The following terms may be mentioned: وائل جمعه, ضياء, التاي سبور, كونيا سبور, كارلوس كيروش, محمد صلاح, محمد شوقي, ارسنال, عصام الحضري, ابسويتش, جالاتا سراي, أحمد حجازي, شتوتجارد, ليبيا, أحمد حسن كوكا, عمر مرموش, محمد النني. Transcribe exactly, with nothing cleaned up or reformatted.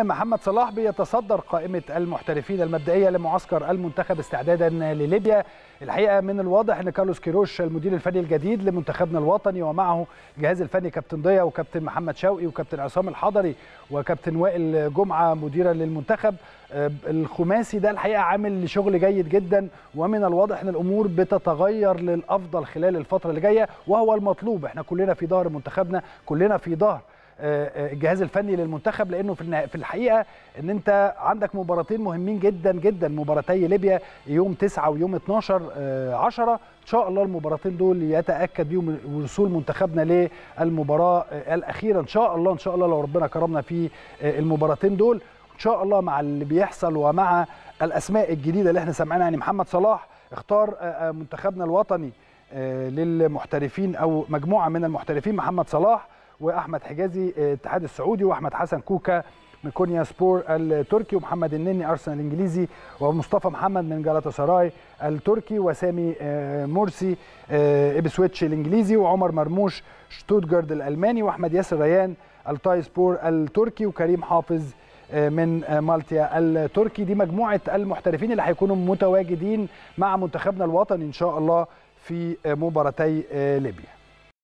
محمد صلاح بيتصدر قائمة المحترفين المبدئية لمعسكر المنتخب استعدادا لليبيا. الحقيقة من الواضح ان كارلوس كيروش المدير الفني الجديد لمنتخبنا الوطني ومعه الجهاز الفني كابتن ضياء وكابتن محمد شوقي وكابتن عصام الحضري وكابتن وائل جمعه مديرا للمنتخب. الخماسي ده الحقيقة عامل شغل جيد جدا، ومن الواضح ان الامور بتتغير للافضل خلال الفترة اللي جاية، وهو المطلوب. احنا كلنا في ظهر منتخبنا، كلنا في ظهر الجهاز الفني للمنتخب، لانه في الحقيقه ان انت عندك مباراتين مهمين جدا جدا، مباراتي ليبيا يوم تسعة ويوم اثناشر عشرة. ان شاء الله المباراتين دول يتاكد بيهم وصول منتخبنا للمباراه الاخيره ان شاء الله. ان شاء الله لو ربنا كرمنا في المباراتين دول ان شاء الله، مع اللي بيحصل ومع الاسماء الجديده اللي احنا سمعنا. يعني محمد صلاح اختار منتخبنا الوطني للمحترفين او مجموعه من المحترفين، محمد صلاح واحمد حجازي الاتحاد السعودي، واحمد حسن كوكا من كونيا سبور التركي، ومحمد النني ارسنال الانجليزي، ومصطفى محمد من جالاتا سراي التركي، وسامي مرسي ابسويتش الانجليزي، وعمر مرموش شتوتجارد الالماني، واحمد ياسر ريان التاي سبور التركي، وكريم حافظ من مالطا التركي. دي مجموعه المحترفين اللي هيكونوا متواجدين مع منتخبنا الوطني ان شاء الله في مباراتي ليبيا.